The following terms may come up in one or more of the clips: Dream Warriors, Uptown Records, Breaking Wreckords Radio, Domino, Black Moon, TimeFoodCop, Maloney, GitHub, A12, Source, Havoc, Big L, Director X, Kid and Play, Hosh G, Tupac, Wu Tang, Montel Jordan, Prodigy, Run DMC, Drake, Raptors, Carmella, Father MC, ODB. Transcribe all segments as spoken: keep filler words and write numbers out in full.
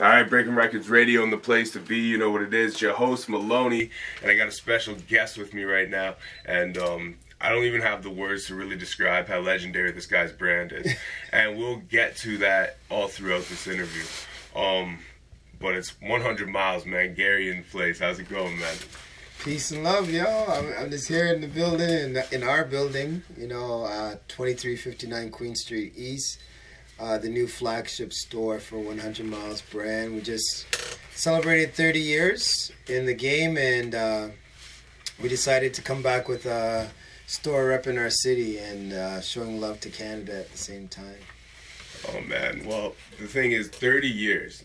All right, Breaking Wreckords Radio and the place to be. You know what it is. Your host Maloney, and I got a special guest with me right now. And um, I don't even have the words to really describe how legendary this guy's brand is. And we'll get to that all throughout this interview. Um, but it's one hundred miles, man. Gary in the place. How's it going, man? Peace and love, y'all. I'm, I'm just here in the building, in, the, in our building. You know, uh, twenty-three fifty-nine Queen Street East. Uh, the new flagship store for one hundred miles brand. We just celebrated thirty years in the game, and uh, we decided to come back with a store rep in our city and uh, showing love to Canada at the same time. Oh man, well the thing is thirty years,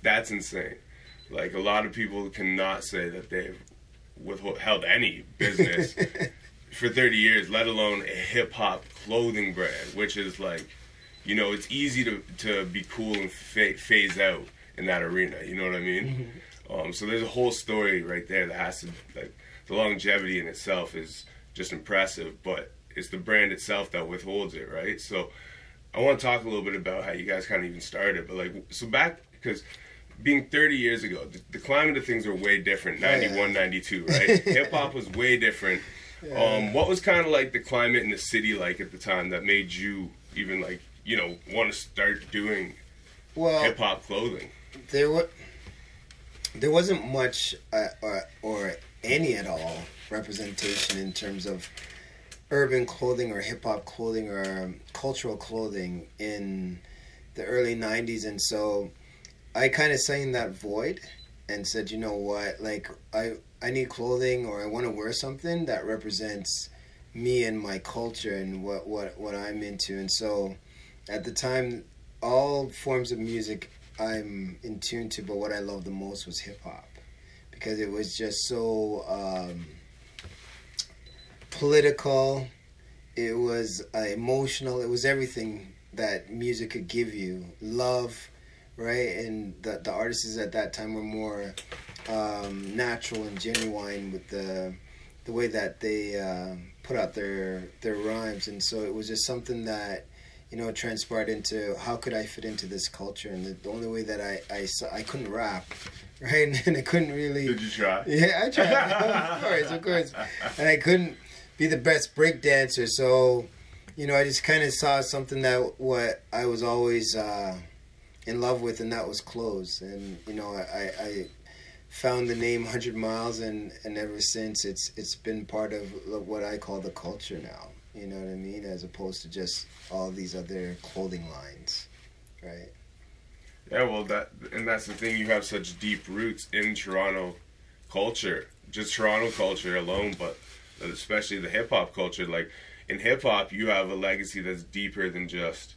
that's insane. Like a lot of people cannot say that they've withheld any business for thirty years, let alone a hip-hop clothing brand, which is like, you know, it's easy to, to be cool and fa phase out in that arena, you know what I mean? Mm-hmm. um, so there's a whole story right there that has to, like, the longevity in itself is just impressive, but it's the brand itself that withholds it, right? So I want to talk a little bit about how you guys kind of even started, but, like, so back, because being thirty years ago, the, the climate of things are way different, ninety-one, ninety-two, right? Hip-hop was way different. Yeah. Um, what was kind of, like, the climate in the city like at the time that made you even, like, you know, want to start doing well, hip-hop clothing? There were, there wasn't much uh, or, or any at all representation in terms of urban clothing or hip-hop clothing or um, cultural clothing in the early nineties. And so I kind of sang that void and said, you know what, like, I, I need clothing, or I want to wear something that represents me and my culture and what, what, what I'm into. And so at the time, all forms of music I'm in tune to, but what I loved the most was hip-hop, because it was just so um, political, it was uh, emotional, it was everything that music could give you, love, right? And the, the artists at that time were more um, natural and genuine with the, the way that they uh, put out their, their rhymes, and so it was just something that, you know, transpired into how could I fit into this culture, and the, the only way that I, I saw, I couldn't rap, right? And I couldn't really. Did you try? Yeah, I tried. Of course, of course. And I couldn't be the best break dancer, so, you know, I just kind of saw something that what I was always uh, in love with, and that was clothes. And you know, I, I found the name one hundred miles, and and ever since it's it's been part of what I call the culture now. You know what I mean? As opposed to just all these other clothing lines, right? Yeah, well, that and that's the thing. You have such deep roots in Toronto culture, just Toronto culture alone, but especially the hip-hop culture. Like, in hip-hop, you have a legacy that's deeper than just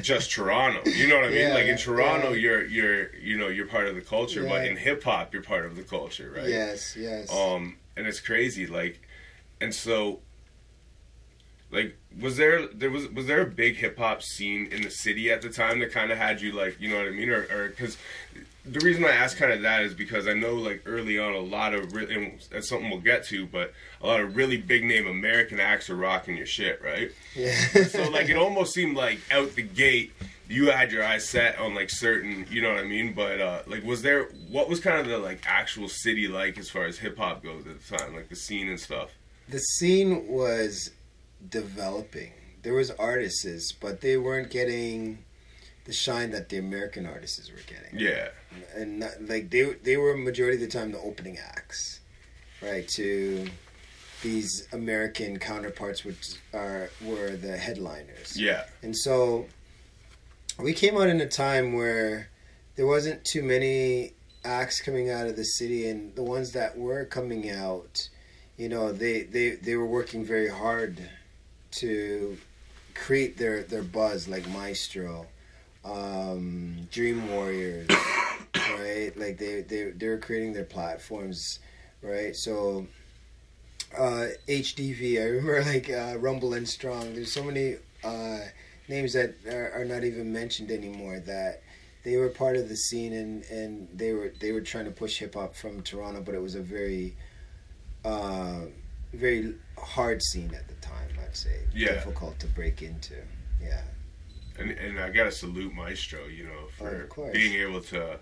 just Toronto. You know what I mean? Yeah, like, in Toronto, yeah. you're, you're, you know, you're part of the culture, right. But in hip-hop, you're part of the culture, right? Yes, yes. Um, and it's crazy. Like, and so... Like, was there there was was there a big hip hop scene in the city at the time that kind of had you, like, you know what I mean, or or because the reason I ask kind of that is because I know, like, early on a lot of really, and that's something we'll get to, but a lot of really big name American acts are rocking your shit, right? Yeah. So like it almost seemed like out the gate you had your eyes set on, like, certain, you know what I mean, but uh, like, was there, what was kind of the, like, actual city like as far as hip hop goes at the time, like the scene and stuff? The scene was developing. There was artists, but they weren't getting the shine that the American artists were getting. Yeah, and not, like they they were majority of the time the opening acts, right? To these American counterparts, which are were the headliners. Yeah, and so we came out in a time where there wasn't too many acts coming out of the city, and the ones that were coming out, you know, they they they were working very hard to create their, their buzz, like Maestro, um, Dream Warriors, right? Like, they, they, they were creating their platforms, right? So, uh, H D V, I remember, like, uh, Rumble and Strong. There's so many uh, names that are, are not even mentioned anymore that they were part of the scene, and, and they were they were trying to push hip-hop from Toronto, but it was a very, uh, very hard scene at the time. I'd say, yeah, difficult to break into. Yeah, And and I gotta salute Maestro, you know, for oh, being able to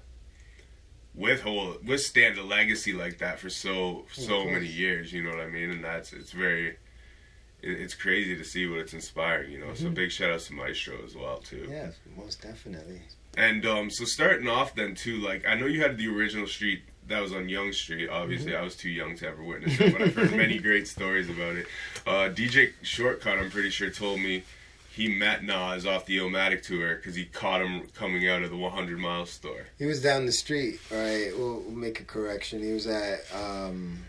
withhold withstand a legacy like that for so so many years. You know what I mean? And that's it's very. It's crazy to see what it's inspiring, you know. Mm-hmm. So big shout outs to Maestro as well too. Yeah, most definitely. And um, so starting off then too, like I know you had the original street that was on Young Street. Obviously, mm-hmm. I was too young to ever witness it, but I've heard many great stories about it. Uh, D J Shortcut, I'm pretty sure, told me he met Nas off the Illmatic tour because he caught him coming out of the one hundred Miles store. He was down the street. All right, we'll, we'll make a correction. He was at. Um...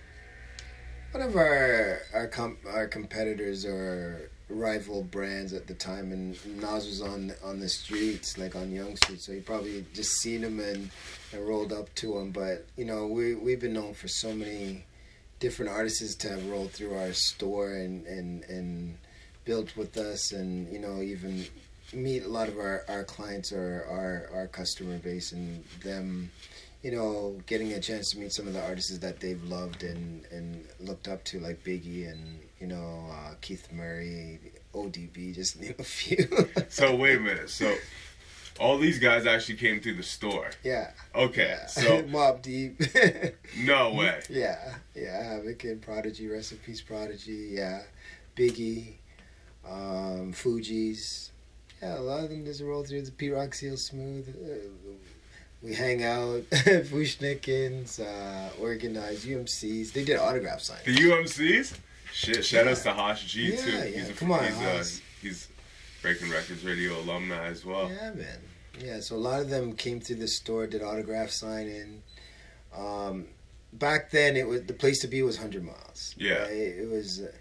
One of our our, com our competitors or rival brands at the time, and Nas was on on the streets, like on Young Street, so he probably just seen him and, and rolled up to him. But you know, we we've been known for so many different artists to have rolled through our store and and and built with us, and you know, even meet a lot of our our clients or our our customer base and them. You know, getting a chance to meet some of the artists that they've loved and, and looked up to, like Biggie and, you know, uh, Keith Murray, O D B, just name a few. So, wait a minute. So, all these guys actually came through the store? Yeah. Okay, yeah. So... Mob Deep. No way. Yeah, yeah. Havoc and Prodigy, rest in peace, Prodigy, yeah. Biggie, um, Fugees. Yeah, a lot of them just roll through the P-Rock Seal Smooth. Uh, We hang out, Fushnikins, uh, Organized, U M C's. They did autograph signs. The U M C's? Shit, shout yeah. outs to Hosh G, yeah, too. Yeah, he's a, come on, he's, uh, he's Breaking Wreckords Radio alumni as well. Yeah, man. Yeah, so a lot of them came through the store, did autograph signing. Um, back then, it was the place to be was one hundred Miles. Yeah. Right? It was... Uh,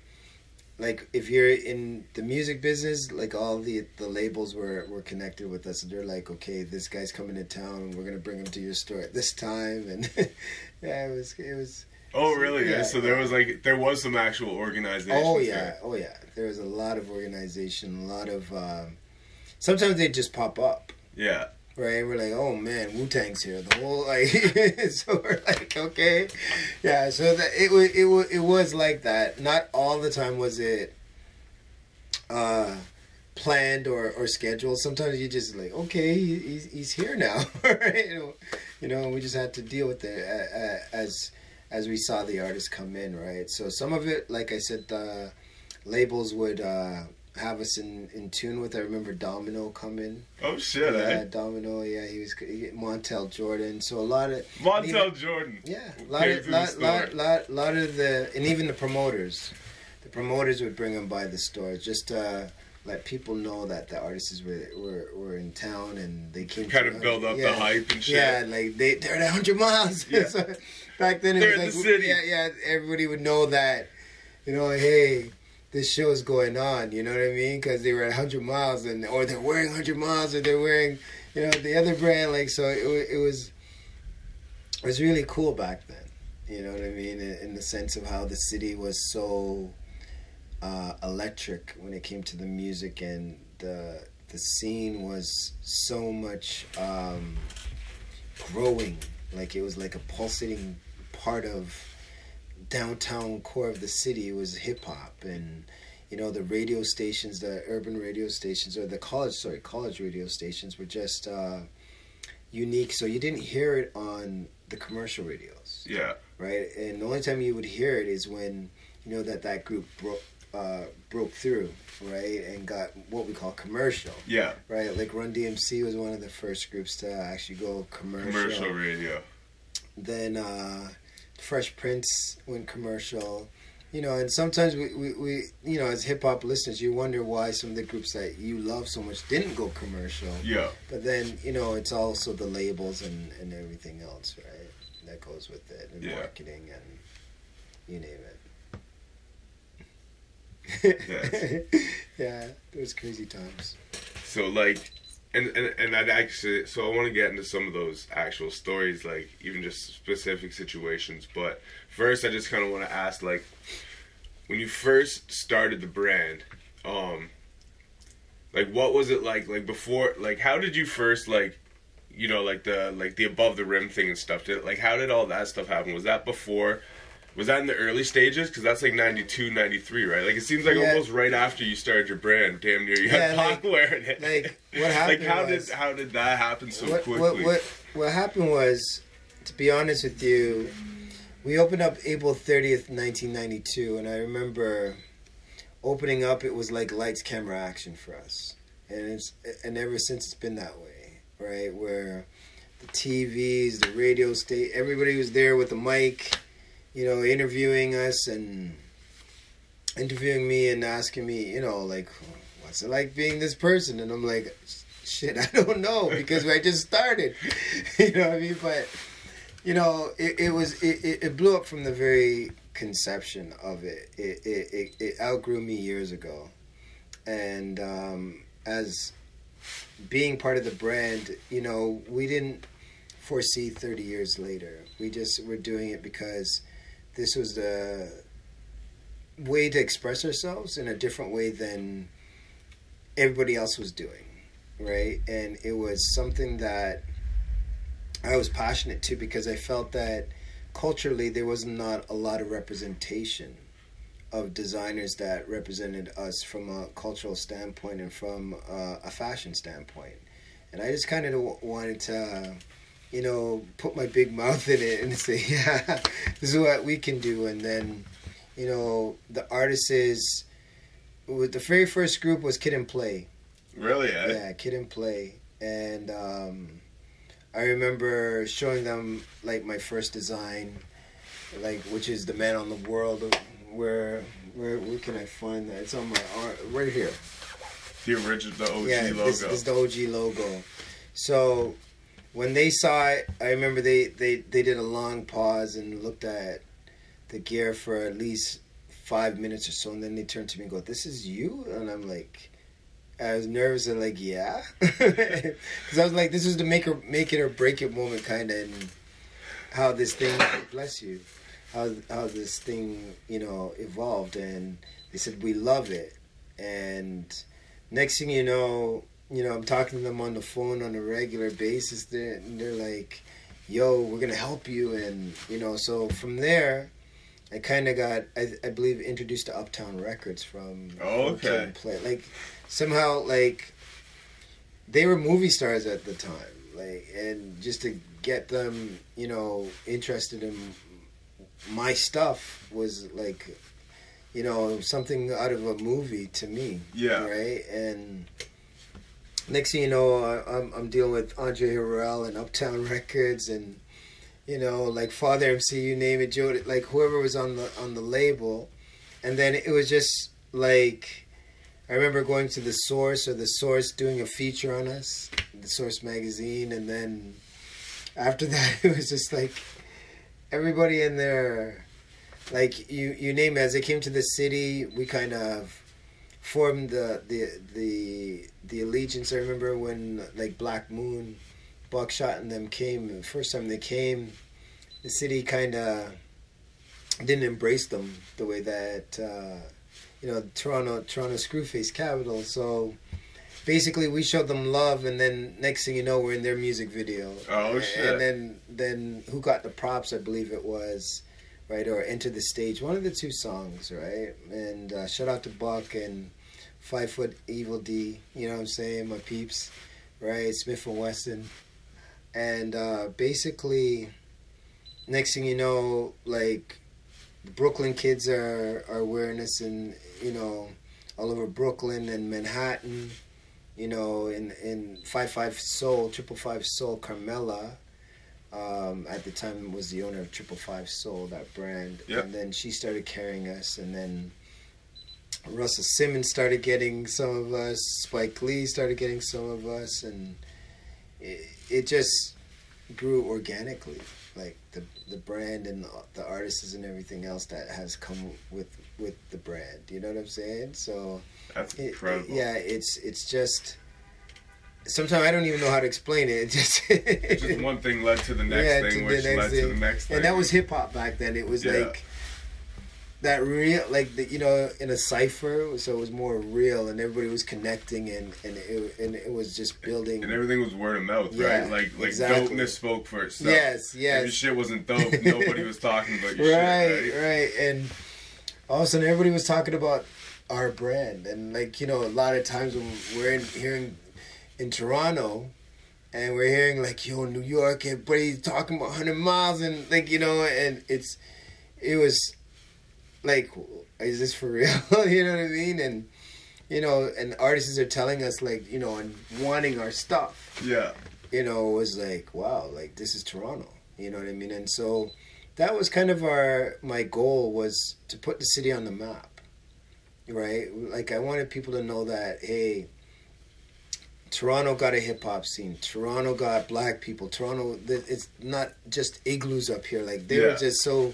like if you're in the music business, like all the the labels were were connected with us, and they're like, okay, this guy's coming to town, we're gonna bring him to your store at this time, and yeah, it was it was. Oh really? Yeah. So there was like there was some actual organization. Oh yeah, there. oh yeah. There was a lot of organization, a lot of. Um, sometimes they just pop up. Yeah. Right, we're like, oh man, Wu Tang's here. The whole like, so we're like, okay, yeah. So that it was, it was, it was like that. Not all the time was it uh, planned or or scheduled. Sometimes you just like, okay, he's he's here now, right? You know, you know, we just had to deal with it as as we saw the artists come in, right? So some of it, like I said, the labels would. Uh, have us in in tune with. I remember Domino coming. Oh shit! Yeah, eh? Domino. Yeah, he was he, Montel Jordan. So a lot of Montel even, Jordan. Yeah, a lot of lot lot, lot lot of the and even the promoters, the promoters would bring them by the store just to let people know that the artists were were, were in town and they came. Kind of build up yeah, the hype and shit. Yeah, like they they're at one hundred miles. Yeah. So back then it they're was in like the city. Yeah, yeah. Everybody would know that. You know, hey. This show is going on, you know what I mean? Because they were at one hundred miles, and or they're wearing one hundred miles, or they're wearing, you know, the other brand. Like so, it it was it was really cool back then, you know what I mean? In, in the sense of how the city was so uh, electric when it came to the music, and the the scene was so much um, growing. Like it was like a pulsating part of. Downtown core of the city was hip hop, and you know the radio stations, the urban radio stations, or the college, sorry, college radio stations were just uh, unique. So you didn't hear it on the commercial radios. Yeah. Right, and the only time you would hear it is when you know that that group broke uh, broke through, right, and got what we call commercial. Yeah. Right, like Run D M C was one of the first groups to actually go commercial. Commercial radio. Then. Uh, Fresh Prince went commercial, you know, and sometimes we, we, we you know, as hip-hop listeners, you wonder why some of the groups that you love so much didn't go commercial. Yeah. But then, you know, it's also the labels and, and everything else, right, that goes with it, and yeah. marketing and you name it. Yes. Yeah, it was crazy times. So, like, and, and, and I'd actually, so I want to get into some of those actual stories, like even just specific situations. But first, I just kind of want to ask, like, when you first started the brand, um, like, what was it like, like before, like, how did you first, like, you know, like the, like the Above the Rim thing and stuff, did, like, how did all that stuff happen? Was that before Was that in the early stages? Because that's like ninety-two, ninety-three, right? Like, it seems like yeah. almost right after you started your brand, damn near you had yeah, Pac like, wearing it. Like, what happened Like, how was, did how did that happen so what, quickly? What, what, what happened was, to be honest with you, we opened up April thirtieth, nineteen ninety-two, and I remember opening up, it was like lights, camera, action for us. And it's and ever since it's been that way, right? Where the T Vs, the radio station, everybody was there with a mic, you know, interviewing us and interviewing me and asking me, you know, like, what's it like being this person? And I'm like, shit, I don't know, because I just started, you know what I mean? But, you know, it, it was, it, it blew up from the very conception of it. It, it, it, it outgrew me years ago. And um, as being part of the brand, you know, we didn't foresee thirty years later. We just were doing it because this was the way to express ourselves in a different way than everybody else was doing, right? And it was something that I was passionate to because I felt that culturally there was not a lot of representation of designers that represented us from a cultural standpoint and from a, a fashion standpoint. And I just kind of w- wanted to... you know, put my big mouth in it and say, yeah, this is what we can do. And then, you know, the artists is, with the very first group was Kid and Play. Really? Eh? Yeah, Kid and Play. And um, I remember showing them, like, my first design, like, which is the Man on the World. Where, where, where can I find that? It's on my art, right here. The original, the O G yeah, logo. Yeah, this is the O G logo. So... when they saw it, I remember they, they, they did a long pause and looked at the gear for at least five minutes or so, and then they turned to me and go, "This is you?" And I'm like, I was nervous and like, yeah. Because I was like, this is the make, or, make it or break it moment, kind of, and how this thing, bless you, how, how this thing, you know, evolved. And they said, we love it. And next thing you know, you know, I'm talking to them on the phone on a regular basis. They're, and they're like, yo, we're going to help you. And, you know, so from there, I kind of got, I, I believe, introduced to Uptown Records from... Oh, okay. Uptown Play. Like, somehow, like, they were movie stars at the time. Like, and just to get them, you know, interested in my stuff was like, you know, something out of a movie to me. Yeah. Right? And... next thing you know, I'm I'm dealing with Andre Harrell and Uptown Records and, you know, like Father M C, you name it, Joe, like whoever was on the on the label. And then it was just like, I remember going to the Source or the Source doing a feature on us, the Source magazine. And then after that, it was just like everybody in there, like you, you name it, as they came to the city, we kind of... formed the, the the the allegiance. I remember when like Black Moon, Buckshot and them came, and the first time they came, the city kind of didn't embrace them the way that uh, you know Toronto Toronto Screwface capital. So basically we showed them love, and then next thing you know we're in their music video. Oh shit! And then then Who Got the Props, I believe it was, right, or Enter the Stage, one of the two songs, right? And uh, shout out to Buck and Five Foot Evil D, you know what I'm saying, my peeps, right? Smith and Wesson. And uh, basically, next thing you know, like, the Brooklyn kids are, are wearing us in, you know, all over Brooklyn and Manhattan, you know, in, in Five Five Soul, Triple Five Soul, Carmella, um, at the time was the owner of Triple Five Soul, that brand. Yep. And then she started carrying us, and then Russell Simmons started getting some of us, Spike Lee started getting some of us, and it, it just grew organically, like the the brand and the artists and everything else that has come with with the brand, you know what I'm saying? So that's incredible. It, it, yeah, it's it's just sometimes I don't even know how to explain it. It just, just one thing led to the next yeah, thing, to which next led thing. to the next thing. And that was hip hop back then. It was yeah. like that real, like, the, you know, in a cypher, so it was more real, and everybody was connecting, and, and, it, and it was just building. And everything was word of mouth, yeah, right? Like, like exactly. Dopeness spoke for itself. Yes, yes. If your shit wasn't dope, nobody was talking about your right, shit, right? Right, and all of a sudden, everybody was talking about our brand, and, like, you know, a lot of times when we're in, hearing in Toronto, and we're hearing, like, yo, New York, everybody's talking about one hundred miles, and, like, you know, and it's, it was... like, is this for real? You know what I mean? And, you know, and artists are telling us, like, you know, and wanting our stuff. Yeah. You know, it was like, wow, like, this is Toronto. You know what I mean? And so that was kind of our, my goal was to put the city on the map, right? Like, I wanted people to know that, hey, Toronto got a hip-hop scene. Toronto got black people. Toronto, it's not just igloos up here. Like, they yeah. were just so...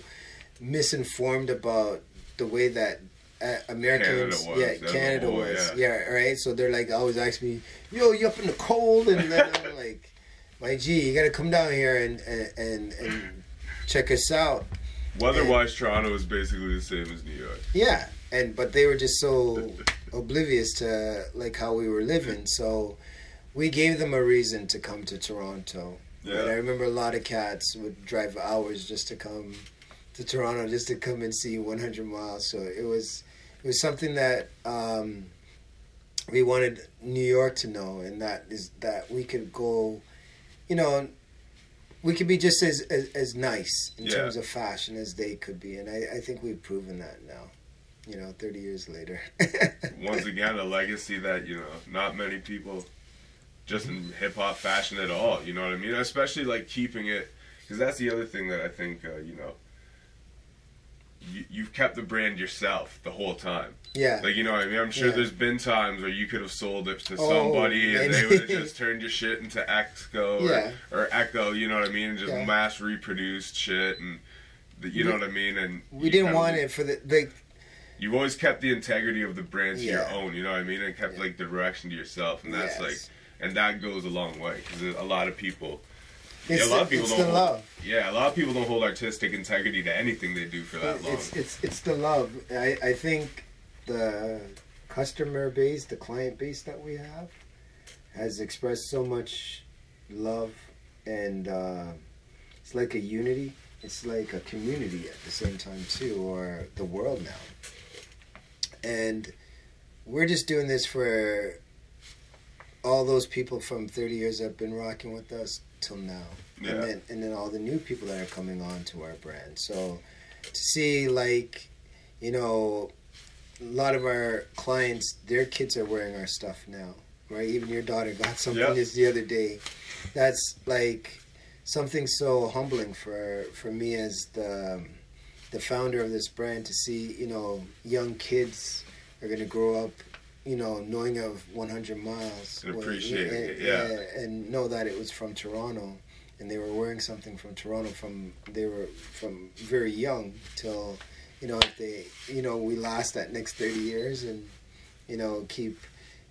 misinformed about the way that uh, Americans, Canada was, yeah, Canada whole, was, yeah. yeah, right. So they're like always ask me, "Yo, you up in the cold?" And then I'm like, "My G, you gotta come down here and and and, and check us out." Weather-wise, Toronto is basically the same as New York. Yeah, and but they were just so oblivious to like how we were living. So we gave them a reason to come to Toronto. Yeah, and I remember a lot of cats would drive hours just to come. To Toronto just to come and see one hundred miles. So it was it was something that um, we wanted New York to know, and that is that we could go, you know, we could be just as, as, as nice in yeah. terms of fashion as they could be. And I, I think we've proven that now, you know, thirty years later. Once again, a legacy that, you know, not many people just in hip-hop fashion at all, you know what I mean? Especially, like, keeping it, because that's the other thing that I think, uh, you know, you've kept the brand yourself the whole time. Yeah. Like, you know what I mean? I'm sure yeah. there's been times where you could have sold it to somebody oh, and they would have just turned your shit into Exco yeah. or, or Echo, you know what I mean? And just yeah. mass reproduced shit and, the, you we, know what I mean? And we didn't want of, it for the... Like, you've always kept the integrity of the brand to yeah. your own, you know what I mean? And kept, yeah. like, the direction to yourself. And that's, yes. like... And that goes a long way because a lot of people... It's, yeah, a lot of people it's don't the hold, love. Yeah, a lot of people don't hold artistic integrity to anything they do for that long. It's it's it's the love. I, I think the customer base, the client base that we have, has expressed so much love, and uh, it's like a unity. It's like a community at the same time too, or the world now. And we're just doing this for all those people from thirty years that have been rocking with us. Till now, yeah. and then and then all the new people that are coming on to our brand. So to see, like, you know, a lot of our clients, their kids are wearing our stuff now, right? Even your daughter got something yeah. this the other day. That's like something so humbling for for me as the the founder of this brand to see. You know, young kids are gonna grow up. You know, knowing of one hundred miles. And appreciating well, it, yeah. yeah. And know that it was from Toronto, and they were wearing something from Toronto from, they were from very young till, you know, if they, you know, we last that next thirty years and, you know, keep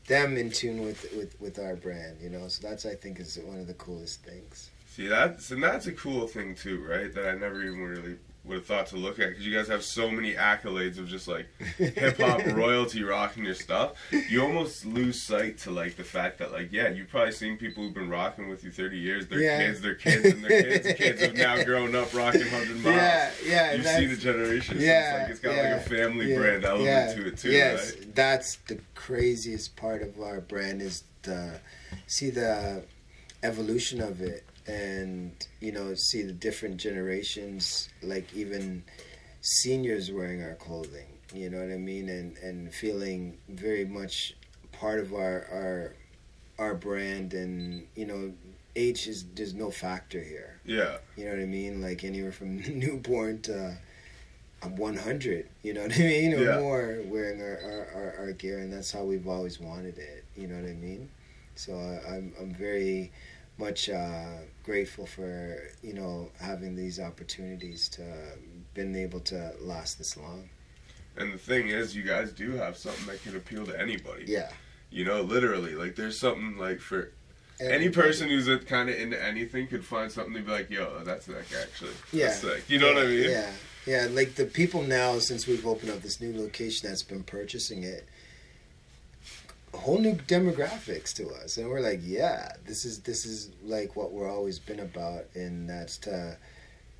them in tune with, with, with our brand, you know. So that's, I think, is one of the coolest things. See, that's, and that's a cool thing too, right? That I never even really... would have thought to look at, because you guys have so many accolades of just like hip hop royalty rocking your stuff. You almost lose sight to like the fact that like yeah, you've probably seen people who've been rocking with you thirty years. Their yeah. kids, their kids, and their kids' kids have now grown up rocking one hundred miles. Yeah, yeah. You see the generations. Yeah, so it's, like, it's got yeah, like a family yeah, brand element yeah, to it too. Yes, right? That's the craziest part of our brand is the see the evolution of it. And, you know, see the different generations, like even seniors wearing our clothing, you know what I mean? And and feeling very much part of our our, our brand. And, you know, age is, there's no factor here. Yeah. You know what I mean? Like anywhere from newborn to I'm one hundred, you know what I mean? Or yeah. more wearing our, our, our, our gear. And that's how we've always wanted it, you know what I mean? So I, I'm I'm very... much uh, grateful for, you know, having these opportunities to been able to last this long. And the thing is, you guys do have something that can appeal to anybody. Yeah. You know, literally, like there's something like for anybody. Any person who's kind of into anything could find something to be like, yo, that's like actually. Yeah. That's sick. You know yeah. what I mean? Yeah. Yeah, like the people now, since we've opened up this new location that's been purchasing it, whole new demographics to us, and we're like, yeah, this is this is like what we're always been about, and that's to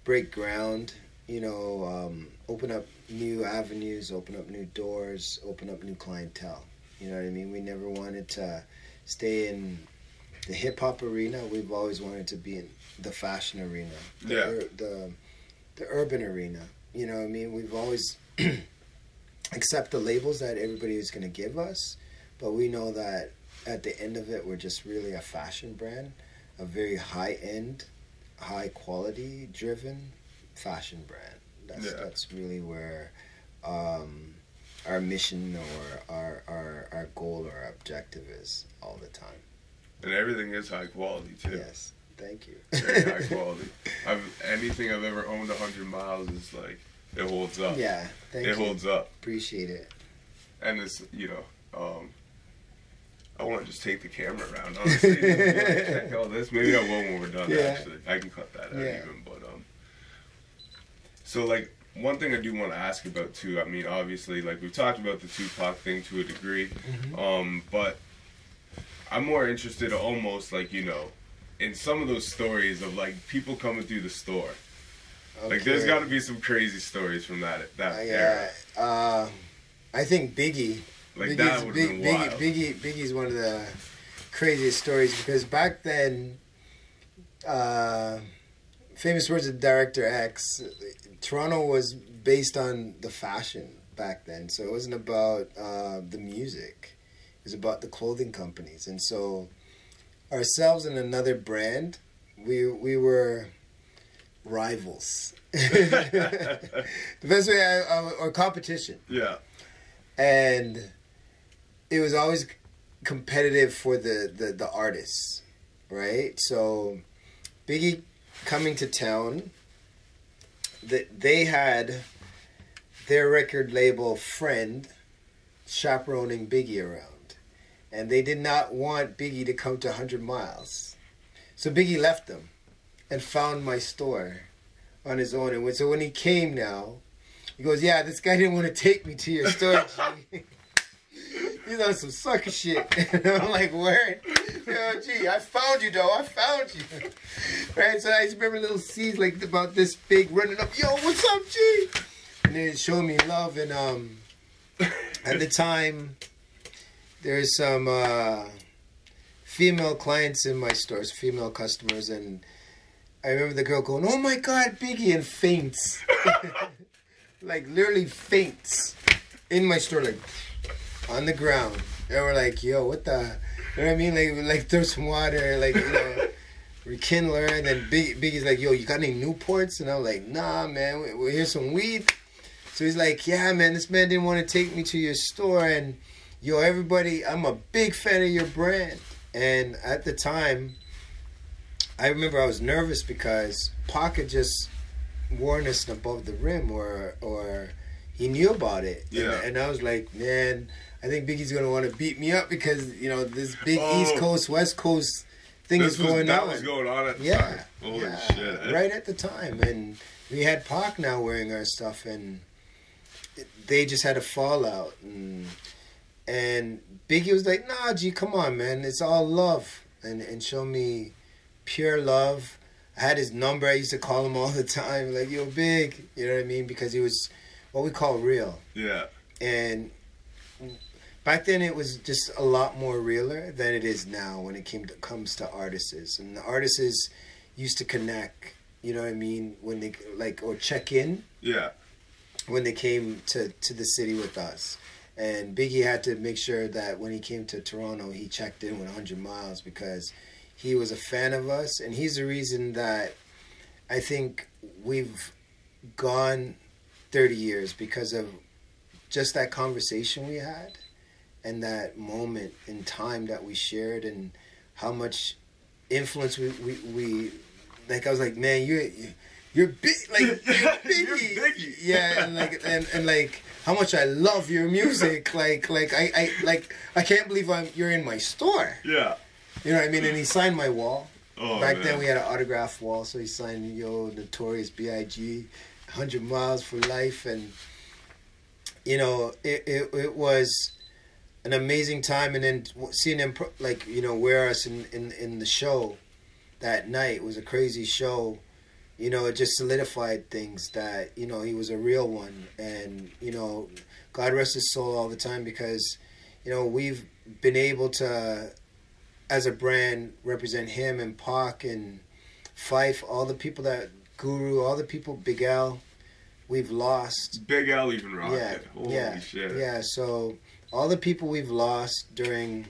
break ground, you know, um, open up new avenues, open up new doors, open up new clientele. You know what I mean? We never wanted to stay in the hip hop arena. We've always wanted to be in the fashion arena, the yeah, ur- the the urban arena. You know what I mean? We've always accept the labels that everybody is going to give us. But we know that at the end of it, we're just really a fashion brand, a very high-end, high-quality driven fashion brand. That's yeah. that's really where um, our mission or our, our our goal or our objective is all the time. And everything is high quality too. Yes, thank you. Very high quality. I've, anything I've ever owned, one hundred miles, is like, it holds up. Yeah, thank you. It holds up. Appreciate it. And it's, you know, um, I want to just take the camera around, honestly. Check all this. Maybe I will when we're done, yeah. actually. I can cut that out yeah. even. But, um, so, like, one thing I do want to ask about, too, I mean, obviously, like, we've talked about the Tupac thing to a degree, mm-hmm. um, but I'm more interested almost, like, you know, in some of those stories of, like, people coming through the store. Okay. Like, there's got to be some crazy stories from that, that I, era. Uh, uh, I think Biggie... Like Biggie's, that would have been Biggie, wild. Biggie, Biggie's one of the craziest stories because back then, uh, Famous Words of Director X, Toronto was based on the fashion back then. So it wasn't about uh, the music. It was about the clothing companies. And so ourselves and another brand, we we were rivals. The best way I, I, or competition. Yeah. And... it was always competitive for the, the, the artists, right? So Biggie coming to town, the, they had their record label friend chaperoning Biggie around. And they did not want Biggie to come to one hundred miles. So Biggie left them and found my store on his own. And so when he came now, he goes, yeah, this guy didn't want to take me to your store, G. He's on some sucker shit. And I'm like, word. Oh, gee, I found you, though. I found you. Right? So I just remember little C's like about this big running up. Yo, what's up, G? And they showed me love. And um, at the time, there's some uh, female clients in my stores, female customers. And I remember the girl going, oh, my God, Biggie, and faints. Like, literally faints in my store, like... on the ground. They were like, yo, what the... You know what I mean? Like, like throw some water, like, you know, rekindle her. And then Big, Biggie's like, yo, you got any Newports? And I'm like, nah, man, we, we here's some weed. So he's like, yeah, man, this man didn't want to take me to your store. And, yo, everybody, I'm a big fan of your brand. And at the time, I remember I was nervous because Pac had just worn us Above the Rim or... or he knew about it. Yeah. And, and I was like, man, I think Biggie's going to want to beat me up because, you know, this big oh, East Coast, West Coast thing is going on. That was going on at the yeah, time. Holy yeah, shit. Right at the time. And we had Pac now wearing our stuff, and it, they just had a fallout. And, and Biggie was like, nah, G, come on, man. It's all love. And, and show me pure love. I had his number. I used to call him all the time. Like, yo, Big. You know what I mean? Because he was... what we call real. Yeah. And back then it was just a lot more realer than it is now when it came to, comes to artists. And the artists used to connect, you know what I mean, when they, like, or check in. Yeah. When they came to, to the city with us. And Biggie had to make sure that when he came to Toronto, he checked in with one hundred miles because he was a fan of us. And he's the reason that I think we've gone... thirty years because of just that conversation we had and that moment in time that we shared and how much influence we, we, we like, I was like, man, you're, you're big, like, you're Biggie. You're Biggie. Yeah, and like, and, and like, how much I love your music. Like, like, I, I, like, I can't believe I'm, you're in my store. Yeah. You know what I mean? And he signed my wall. Oh, back man. Then we had an autograph wall, so he signed, yo, Notorious B I G one hundred miles for Life. And, you know, it, it, it was an amazing time. And then seeing them, like, you know, wear us in, in, in the show that night was a crazy show. You know, it just solidified things that, you know, he was a real one. And, you know, God rest his soul all the time, because, you know, we've been able to, as a brand, represent him and Pac and Fife, all the people that, Guru, all the people, Big L, we've lost. Big L even rocked yeah, it. Holy yeah, shit. Yeah, so all the people we've lost during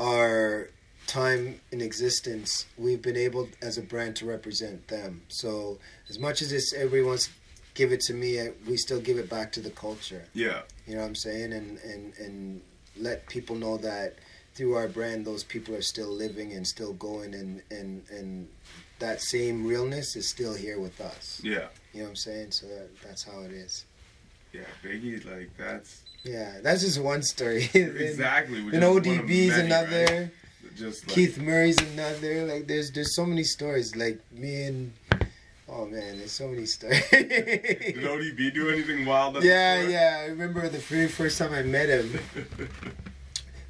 our time in existence, we've been able as a brand to represent them. So as much as this, everyone's give it to me, we still give it back to the culture. Yeah. You know what I'm saying? And, and, and let people know that through our brand, those people are still living and still going, and, and, and that same realness is still here with us. Yeah. You know what I'm saying? So that, that's how it is. Yeah, Biggie, like, that's... Yeah, that's just one story. Exactly. And O D B's another. Right? Just like, Keith Murray's another. Like, there's there's so many stories. Like, me and... Oh, man, there's so many stories. Did O D B do anything wild? Yeah, before? yeah. I remember the very first time I met him.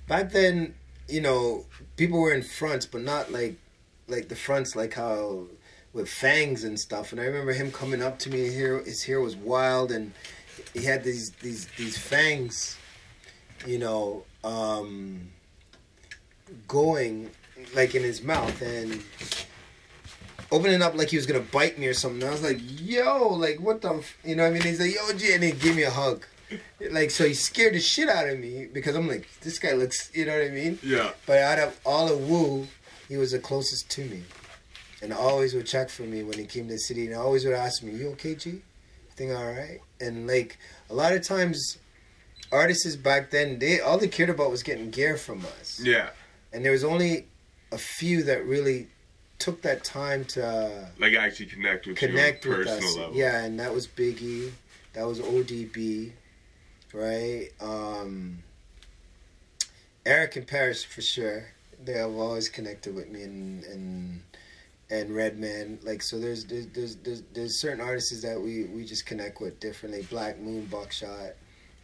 Back then, you know, people were in fronts, but not like like the fronts, like how with fangs and stuff. And I remember him coming up to me, and here, his hair was wild, and he had these, these, these fangs, you know, um, going, like, in his mouth, and opening up like he was gonna bite me or something. And I was like, yo, like, what the, f-? You know what I mean? He's like, yo, G, and he gave me a hug. Like, so he scared the shit out of me, because I'm like, this guy looks, you know what I mean? Yeah. But out of all of Wu, he was the closest to me, and always would check for me when he came to the city, and always would ask me, you okay, G? You think all right? And, like, a lot of times, artists back then, they all they cared about was getting gear from us. Yeah. And there was only a few that really took that time to uh, like actually connect with connect you on a personal us. level. Yeah, and that was Biggie, that was O D B, right? Um, Eric and Paris for sure. They have always connected with me, and and and Redman. Like, so there's there's there's there's, there's certain artists that we, we just connect with differently. Black Moon, Buckshot,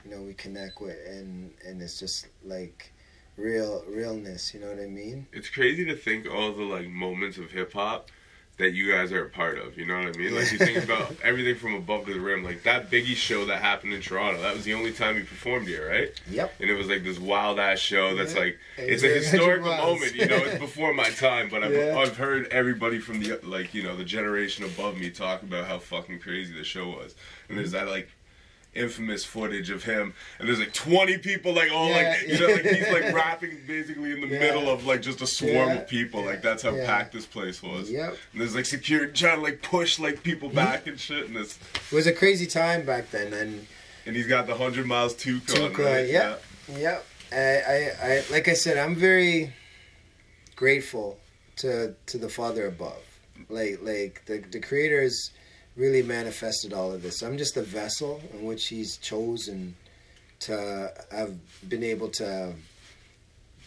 you know, we connect with, and and it's just like real realness, you know what I mean? It's crazy to think all the, like, moments of hip-hop that you guys are a part of, you know what I mean? Like, you think about everything from Above the Rim, like, that Biggie show that happened in Toronto, that was the only time you performed here, right? Yep. And it was, like, this wild-ass show that's, like, it's a historical moment, you know? It's before my time, but I've, yeah. I've heard everybody from the, like, you know, the generation above me talk about how fucking crazy the show was. And there's that, like, infamous footage of him, and there's like twenty people, like all yeah, like you know, like he's like rapping basically in the yeah. middle of like just a swarm yeah, of people. Yeah, like that's how yeah. packed this place was. Yep. And there's like security trying to like push like people back and shit. And this it was a crazy time back then. And and he's got the one hundred miles two card. Right? Yeah, yeah. I, I, I, like I said, I'm very grateful to to the Father above. Like, like the the creators really manifested all of this. I'm just a vessel in which he's chosen to have been able to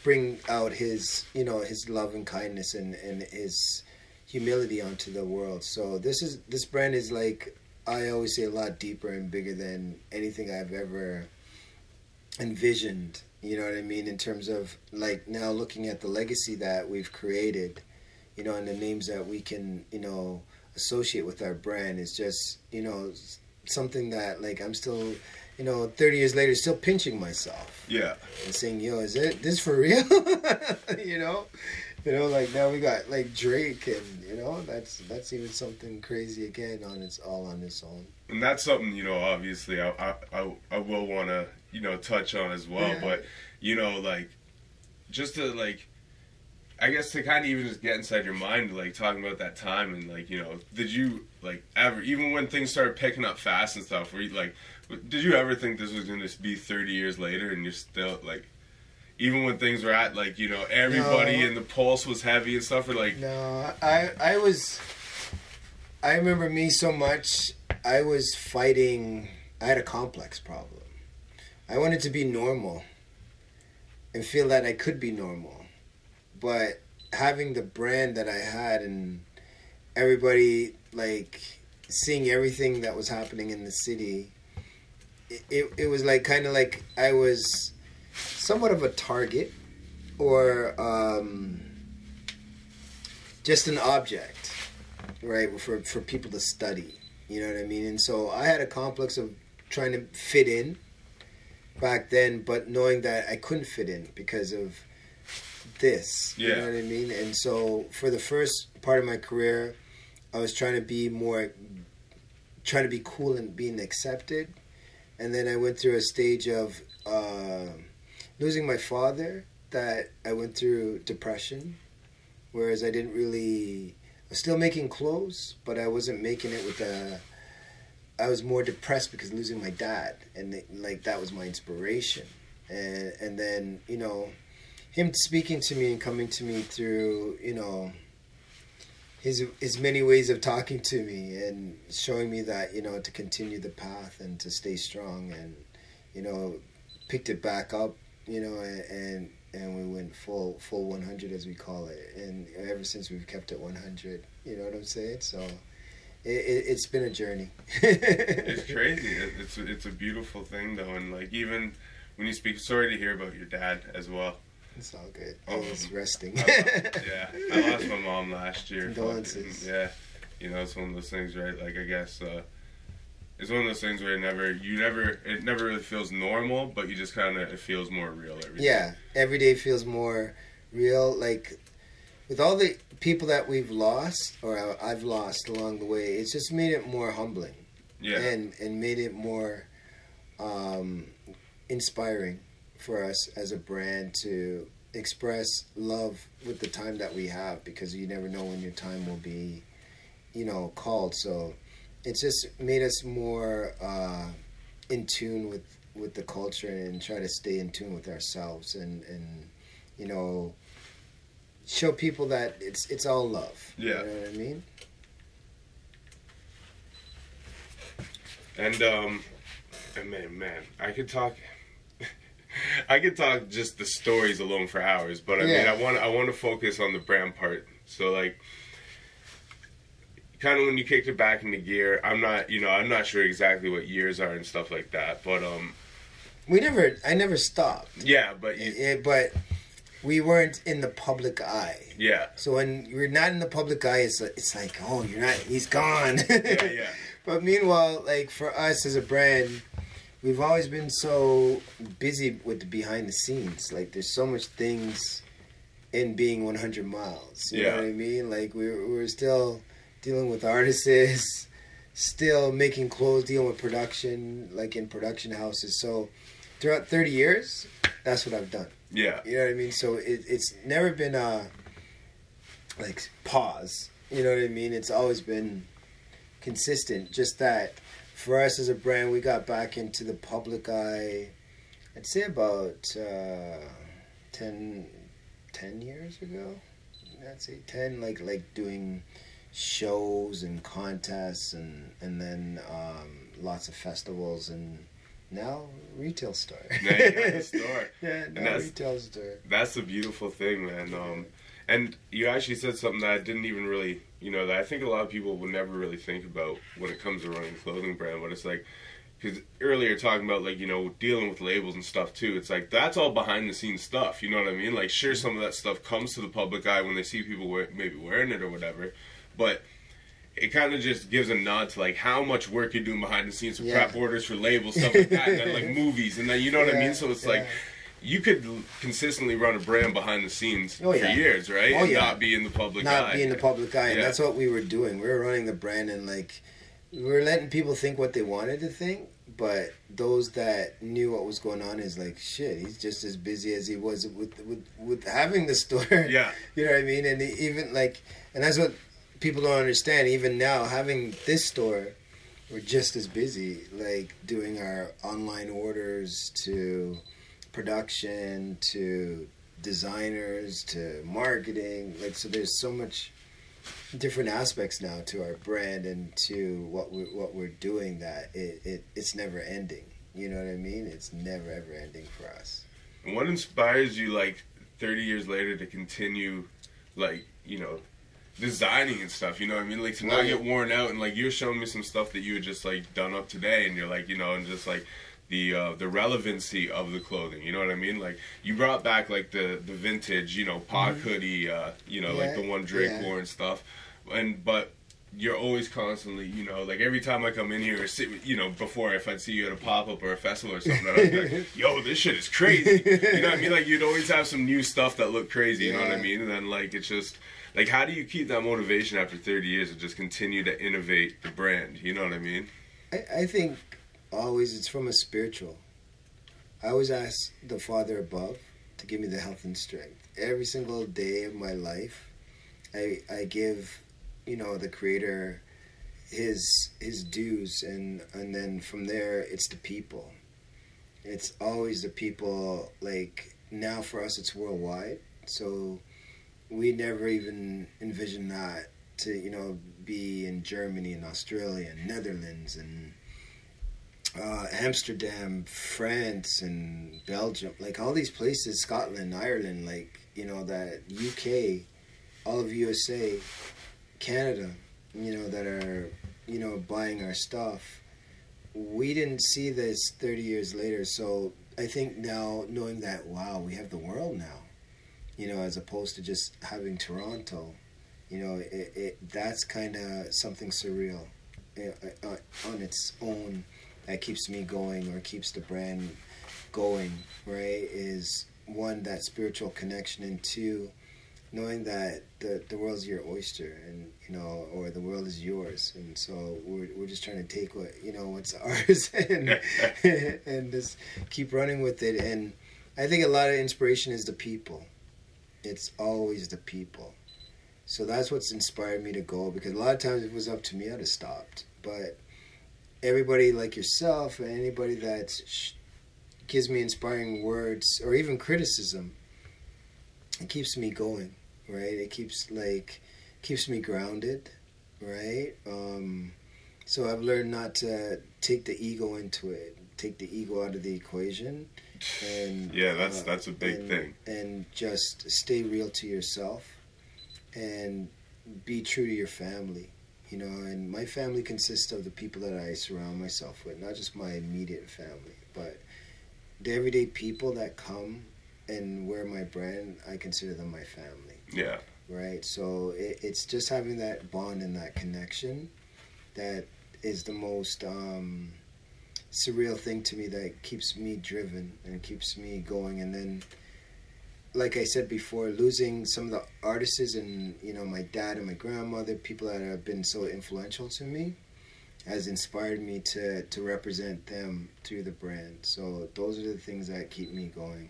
bring out his, you know, his love and kindness and, and his humility onto the world. So this is this brand is like, I always say, a lot deeper and bigger than anything I've ever envisioned. You know what I mean? In terms of like now looking at the legacy that we've created, you know, and the names that we can, you know, associate with our brand is just, you know, something that like I'm still, you know, thirty years later still pinching myself. Yeah. And saying, yo, is it this for real? You know? You know, like now we got like Drake, and you know, that's that's even something crazy again on its all on its own. And that's something, you know, obviously I I I, I will wanna, you know, touch on as well. Yeah. But, you know, like just to like I guess to kind of even just get inside your mind, like, talking about that time and, like, you know, did you, like, ever, even when things started picking up fast and stuff, were you, like, did you ever think this was going to be thirty years later and you're still, like, even when things were at, like, you know, everybody no. and the pulse was heavy and stuff, or, like... No, I, I was, I remember me so much, I was fighting, I had a complex problem. I wanted to be normal and feel that I could be normal. But having the brand that I had and everybody, like, seeing everything that was happening in the city, it, it, it was like kind of like I was somewhat of a target or um, just an object, right, for, for people to study. You know what I mean? And so I had a complex of trying to fit in back then, but knowing that I couldn't fit in because of this. Yeah. You know what I mean? And so for the first part of my career, I was trying to be more, trying to be cool and being accepted. And then I went through a stage of uh, losing my father, that I went through depression, whereas I didn't really, I was still making clothes, but I wasn't making it with a, I was more depressed because losing my dad, and the, like that was my inspiration. And, and then, you know, him speaking to me and coming to me through, you know, his, his many ways of talking to me and showing me that, you know, to continue the path and to stay strong, and, you know, picked it back up, you know, and and we went full full one hundred, as we call it. And ever since, we've kept it one hundred, you know what I'm saying? So it, it, it's been a journey. It's crazy. It's, it's a beautiful thing, though. And, like, even when you speak, sorry to hear about your dad as well. It's all good. Oh, I was resting. I lost, yeah, I lost my mom last year. Condolences. Yeah, you know, it's one of those things, right? Like, I guess uh, it's one of those things where it never, you never, it never really feels normal, but you just kind of, it feels more real every day. Yeah, every day feels more real. Like, with all the people that we've lost, or I've lost along the way, it's just made it more humbling. Yeah. And and made it more um, inspiring for us as a brand to express love with the time that we have, because you never know when your time will be, you know, called. So it's just made us more uh, in tune with, with the culture, and try to stay in tune with ourselves, and, and, you know, show people that it's, it's all love. Yeah. You know what I mean? And, um, man, man, I could talk... I could talk just the stories alone for hours, but I yeah. mean, I want I want to focus on the brand part. So, like, kind of when you kicked it back into gear, I'm not, you know, I'm not sure exactly what years are and stuff like that, but um, we never, I never stopped. Yeah, but you, it, it, but we weren't in the public eye. Yeah. So when you're not in the public eye, it's like, it's like, oh, you're not, he's gone. Yeah, yeah. But meanwhile, like, for us as a brand, we've always been so busy with the behind the scenes. Like, there's so much things in being one hundred miles. You yeah. know what I mean? Like, we're, we're still dealing with artists, still making clothes, dealing with production, like in production houses. So throughout thirty years, that's what I've done. Yeah. You know what I mean? So it, it's never been a, like, pause. You know what I mean? It's always been consistent, just that. For us as a brand, we got back into the public eye, I'd say about uh, ten, ten years ago. I'd say ten, like like doing shows and contests, and and then um, lots of festivals, and now retail store. Now you got the store. Yeah, now that's, retail store. That's the beautiful thing, man. Um, and you actually said something that I didn't even really. You know, that I think a lot of people will never really think about when it comes to running a clothing brand, but it's like, because earlier talking about, like, you know, dealing with labels and stuff too, it's like, that's all behind the scenes stuff, you know what I mean? Like, sure, some of that stuff comes to the public eye when they see people wear, maybe wearing it or whatever, but it kind of just gives a nod to, like, how much work you're doing behind the scenes, with yeah. prep orders for labels, stuff like that, and then, like, movies, and then, you know what yeah, I mean? So it's yeah. like... You could consistently run a brand behind the scenes oh, yeah. for years, right? Oh, yeah. Not be in the public Not eye. Not be in the public eye. Yeah. And that's what we were doing. We were running the brand, and, like, we were letting people think what they wanted to think, but those that knew what was going on is like, shit, he's just as busy as he was with with, with having the store. Yeah. You know what I mean? And even, like, and that's what people don't understand. Even now, having this store, we're just as busy, like, doing our online orders to... production, to designers, to marketing. Like, so there's so much different aspects now to our brand and to what we what we're doing, that it, it it's never ending. You know what I mean? It's never ever ending for us. And what inspires you, like, thirty years later to continue, like, you know, designing and stuff, you know what I mean? Like, to right. not get worn out, and, like, you're showing me some stuff that you had just, like, done up today, and you're, like, you know, and just, like, the uh, the relevancy of the clothing, you know what I mean? Like, you brought back, like, the, the vintage, you know, pod mm-hmm. hoodie, uh, you know, yeah. like the one Drake yeah. wore and stuff, and, but... You're always constantly, you know, like every time I come in here, or sit, you know, before if I'd see you at a pop-up or a festival or something, I'd be like, yo, this shit is crazy. You know what I mean? Like, you'd always have some new stuff that looked crazy, you yeah. know what I mean? And then, like, it's just, like, how do you keep that motivation after thirty years and just continue to innovate the brand? You know what I mean? I, I think always it's from a spiritual. I always ask the Father above to give me the health and strength. Every single day of my life, I, I give... you know, the creator, his his dues, and and then from there it's the people. It's always the people. Like, now for us it's worldwide, so we never even envisioned that to, you know, be in Germany and Australia and Netherlands and uh, Amsterdam, France and Belgium, like all these places, Scotland, Ireland, like, you know, that U K, all of U S A, Canada, you know, that are, you know, buying our stuff. We didn't see this thirty years later, so I think now knowing that, wow, we have the world now, you know, as opposed to just having Toronto, you know, it, it that's kind of something surreal uh, on its own that keeps me going or keeps the brand going, right, is one, that spiritual connection, and two, knowing that the, the world's your oyster, and, you know, or the world is yours. And so we're, we're just trying to take what, you know, what's ours and, and just keep running with it. And I think a lot of inspiration is the people. It's always the people. So that's what's inspired me to go, because a lot of times if it was up to me, I'd have stopped. But everybody like yourself and anybody that sh gives me inspiring words or even criticism, it keeps me going. Right, it keeps like keeps me grounded, right? Um, so I've learned not to take the ego into it, take the ego out of the equation, and yeah, that's uh, that's a big and, thing. And just stay real to yourself, and be true to your family, you know. And my family consists of the people that I surround myself with, not just my immediate family, but the everyday people that come. And where my brand, I consider them my family. Yeah. Right? So it, it's just having that bond and that connection that is the most um, surreal thing to me, that keeps me driven and keeps me going. And then, like I said before, losing some of the artists and, you know, my dad and my grandmother, people that have been so influential to me, has inspired me to, to represent them through the brand. So those are the things that keep me going.